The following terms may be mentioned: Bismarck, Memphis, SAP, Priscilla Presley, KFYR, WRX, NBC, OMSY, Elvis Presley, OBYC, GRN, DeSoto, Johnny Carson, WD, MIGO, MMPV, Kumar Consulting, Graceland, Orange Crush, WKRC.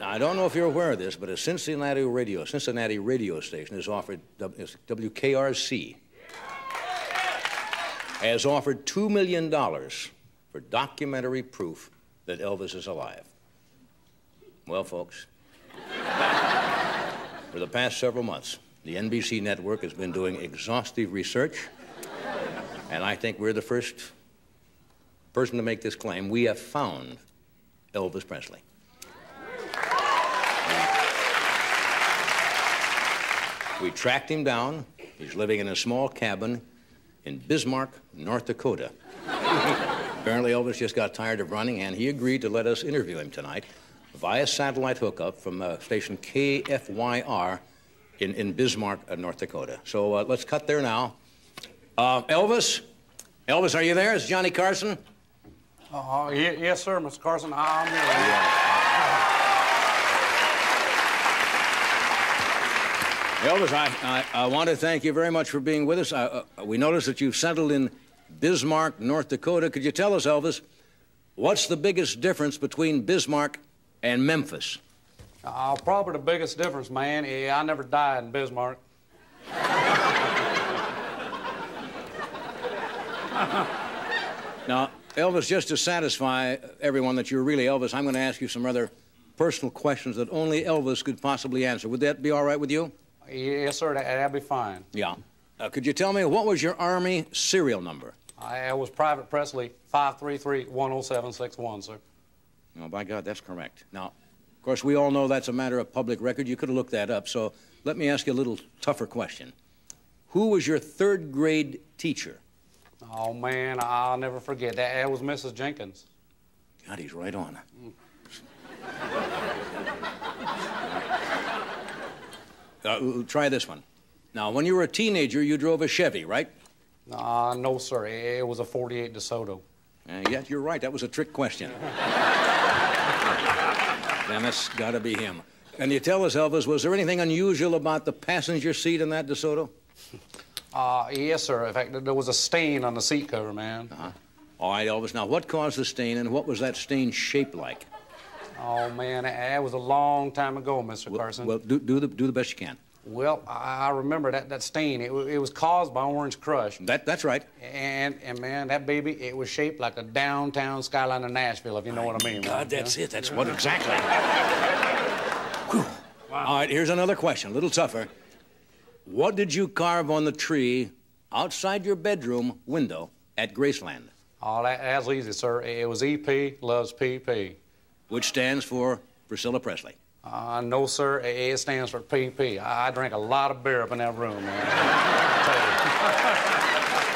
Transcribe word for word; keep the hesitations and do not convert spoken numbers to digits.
Now, I don't know if you're aware of this, but a Cincinnati radio, Cincinnati radio station has offered, W K R C, has offered two million dollars for documentary proof that Elvis is alive. Well, folks, for the past several months, the N B C network has been doing exhaustive research, and I think we're the first person to make this claim. We have found Elvis Presley. We tracked him down. He's living in a small cabin in Bismarck, North Dakota. Apparently, Elvis just got tired of running, and he agreed to let us interview him tonight via satellite hookup from uh, station K F Y R in, in Bismarck, uh, North Dakota. So uh, let's cut there now. Uh, Elvis? Elvis, are you there? It's Johnny Carson. Uh, yes, sir, Mister Carson. I'm here. Yeah. Elvis, I, I, I want to thank you very much for being with us. I, uh, we noticed that you've settled in Bismarck, North Dakota. Could you tell us, Elvis, what's the biggest difference between Bismarck and Memphis? Uh, probably the biggest difference, man, is I never died in Bismarck. Now, Elvis, just to satisfy everyone that you're really Elvis, I'm going to ask you some rather personal questions that only Elvis could possibly answer. Would that be all right with you? Yes, sir, that, that'd be fine. Yeah. Uh, could you tell me, what was your Army serial number? I, it was Private Presley, five three three one oh seven six one, sir. Oh, by God, that's correct. Now, of course, we all know that's a matter of public record. You could have looked that up, so let me ask you a little tougher question. Who was your third-grade teacher? Oh, man, I'll never forget. That, that was Missus Jenkins. God, he's right on. Mm. Uh, try this one. Now, when you were a teenager, you drove a Chevy, right? Uh, no, sir. It, it was a forty-eight DeSoto. And yet, you're right. That was a trick question. Damn, that's got to be him. And you tell us, Elvis, was there anything unusual about the passenger seat in that DeSoto? Uh, yes, sir. In fact, there was a stain on the seat cover, man. Uh-huh. All right, Elvis. Now, what caused the stain, and what was that stain shaped like? Oh, man, that was a long time ago, Mister Well, Carson. Well, do, do, the, do the best you can. Well, I remember that, that stain. It, it was caused by Orange Crush. That, that's right. And, and, man, that baby, it was shaped like a downtown skyline of Nashville, if you know My what I mean. God, right? That's yeah. it. That's yeah. what exactly. Wow. All right, here's another question, a little tougher. What did you carve on the tree outside your bedroom window at Graceland? Oh, that, that's easy, sir. It was E P loves P P. Which stands for Priscilla Presley. Uh, no, sir. It stands for P P. I drank a lot of beer up in that room, man.